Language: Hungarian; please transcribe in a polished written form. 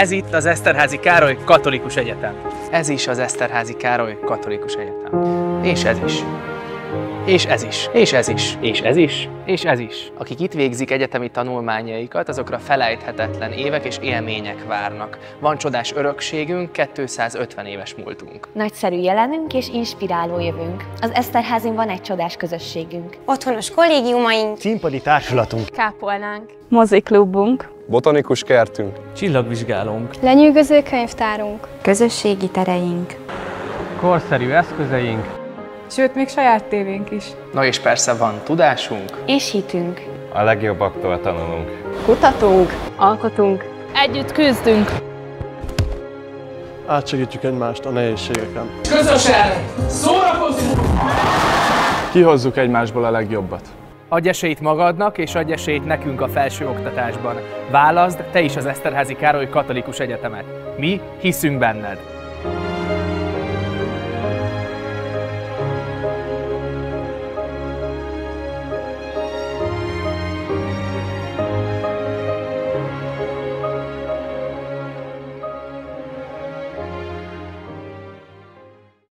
Ez itt az Eszterházy Károly Katolikus Egyetem. Ez is az Eszterházy Károly Katolikus Egyetem. És ez is. És ez is. És ez is. És ez is. És ez is. Akik itt végzik egyetemi tanulmányaikat, azokra felejthetetlen évek és élmények várnak. Van csodás örökségünk, 250 éves múltunk. Nagyszerű jelenünk és inspiráló jövünk. Az Eszterházin van egy csodás közösségünk. Otthonos kollégiumaink. Színpadi társulatunk. Kápolnánk. Moziklubunk. Botanikus kertünk. Csillagvizsgálónk. Lenyűgöző könyvtárunk. Közösségi tereink. Korszerű eszközeink. Sőt, még saját tévénk is. Na és persze van tudásunk. És hitünk. A legjobbaktól tanulunk. Kutatunk. Alkotunk. Együtt küzdünk. Átsegítjük egymást a nehézségeken. Közösen szórakozunk! Kihozzuk egymásból a legjobbat. Adj esélyt magadnak, és adj esélyt nekünk a felsőoktatásban. Válaszd te is az Eszterházy Károly Katolikus Egyetemet. Mi hiszünk benned!